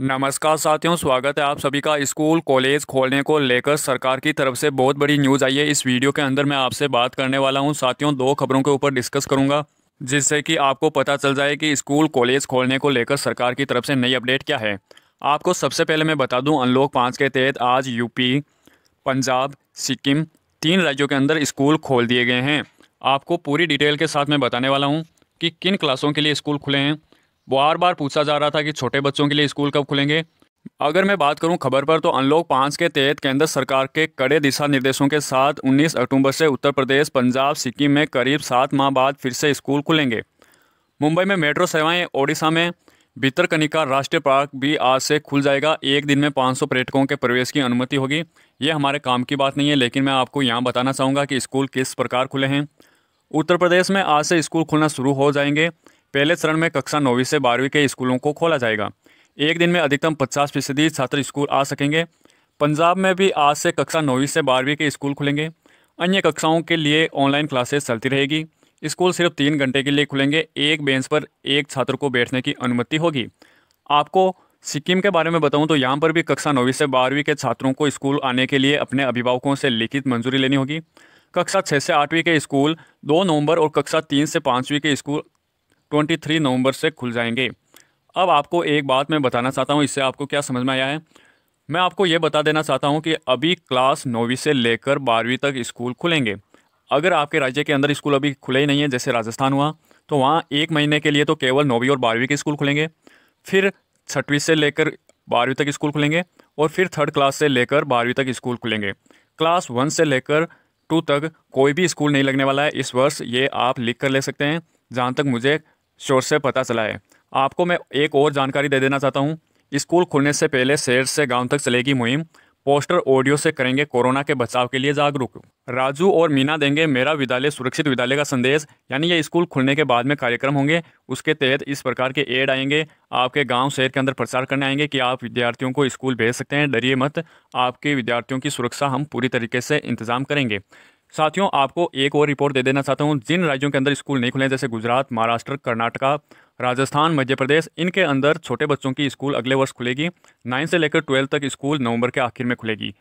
नमस्कार साथियों, स्वागत है आप सभी का। स्कूल कॉलेज खोलने को लेकर सरकार की तरफ से बहुत बड़ी न्यूज़ आई है। इस वीडियो के अंदर मैं आपसे बात करने वाला हूं साथियों, दो खबरों के ऊपर डिस्कस करूंगा जिससे कि आपको पता चल जाए कि स्कूल कॉलेज खोलने को लेकर सरकार की तरफ से नई अपडेट क्या है। आपको सबसे पहले मैं बता दूँ, अनलॉक 5 के तहत आज यूपी, पंजाब, सिक्किम 3 राज्यों के अंदर स्कूल खोल दिए गए हैं। आपको पूरी डिटेल के साथ मैं बताने वाला हूँ कि किन क्लासों के लिए स्कूल खुले हैं। बार बार पूछा जा रहा था कि छोटे बच्चों के लिए स्कूल कब खुलेंगे। अगर मैं बात करूं खबर पर, तो अनलॉक 5 के तहत केंद्र सरकार के कड़े दिशा निर्देशों के साथ 19 अक्टूबर से उत्तर प्रदेश, पंजाब, सिक्किम में करीब 7 माह बाद फिर से स्कूल खुलेंगे। मुंबई में मेट्रो सेवाएं, ओडिशा में भितरकनिका राष्ट्रीय पार्क भी आज से खुल जाएगा। एक दिन में 500 पर्यटकों के प्रवेश की अनुमति होगी। ये हमारे काम की बात नहीं है, लेकिन मैं आपको यहाँ बताना चाहूँगा कि स्कूल किस प्रकार खुले हैं। उत्तर प्रदेश में आज से स्कूल खुलना शुरू हो जाएंगे। पहले चरण में कक्षा 9वीं से 12वीं के स्कूलों को खोला जाएगा। एक दिन में अधिकतम 50% छात्र स्कूल आ सकेंगे। पंजाब में भी आज से कक्षा 9वीं से 12वीं के स्कूल खुलेंगे। अन्य कक्षाओं के लिए ऑनलाइन क्लासेस चलती रहेगी। स्कूल सिर्फ 3 घंटे के लिए खुलेंगे। एक बेंच पर एक छात्र को बैठने की अनुमति होगी। आपको सिक्किम के बारे में बताऊँ तो यहाँ पर भी कक्षा 9वीं से 12वीं के छात्रों को स्कूल आने के लिए अपने अभिभावकों से लिखित मंजूरी लेनी होगी। कक्षा 6 से 8वीं के स्कूल 2 नवंबर और कक्षा 3 से 5वीं के स्कूल 23 नवंबर से खुल जाएंगे। अब आपको एक बात मैं बताना चाहता हूं, इससे आपको क्या समझ में आया है मैं आपको ये बता देना चाहता हूं कि अभी क्लास 9वीं से लेकर 12वीं तक स्कूल खुलेंगे। अगर आपके राज्य के अंदर स्कूल अभी खुले ही नहीं है, जैसे राजस्थान हुआ, तो वहाँ 1 महीने के लिए तो केवल 9वीं और 12वीं के स्कूल खुलेंगे। फिर 6वीं से लेकर 12वीं तक स्कूल खुलेंगे और फिर 3rd क्लास से लेकर 12वीं तक स्कूल खुलेंगे। क्लास 1 से लेकर 2 तक कोई भी स्कूल नहीं लगने वाला है इस वर्ष। ये आप लिख कर ले सकते हैं, जहाँ तक मुझे सोर्स से पता चला है। आपको मैं एक और जानकारी दे देना चाहता हूँ। स्कूल खुलने से पहले शहर से गांव तक चलेगी मुहिम। पोस्टर ऑडियो से करेंगे कोरोना के बचाव के लिए जागरूक। राजू और मीना देंगे मेरा विद्यालय सुरक्षित विद्यालय का संदेश, यानी ये स्कूल खुलने के बाद में कार्यक्रम होंगे। उसके तहत इस प्रकार के एड आएंगे, आपके गाँव शहर के अंदर प्रचार करने आएंगे कि आप विद्यार्थियों को स्कूल भेज सकते हैं, डरिए मत, आपके विद्यार्थियों की सुरक्षा हम पूरी तरीके से इंतजाम करेंगे। साथियों, आपको एक और रिपोर्ट दे देना चाहता हूं। जिन राज्यों के अंदर स्कूल नहीं खुले, जैसे गुजरात, महाराष्ट्र, कर्नाटका, राजस्थान, मध्य प्रदेश, इनके अंदर छोटे बच्चों की स्कूल अगले वर्ष खुलेगी। 9 से लेकर 12 तक स्कूल नवंबर के आखिर में खुलेगी।